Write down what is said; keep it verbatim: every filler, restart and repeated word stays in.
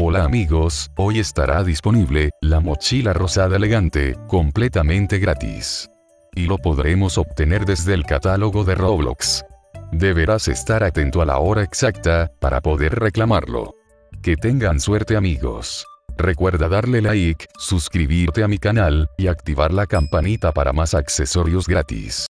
Hola amigos, hoy estará disponible la mochila rosada elegante, completamente gratis. Y lo podremos obtener desde el catálogo de Roblox. Deberás estar atento a la hora exacta, para poder reclamarlo. Que tengan suerte amigos. Recuerda darle like, suscribirte a mi canal, y activar la campanita para más accesorios gratis.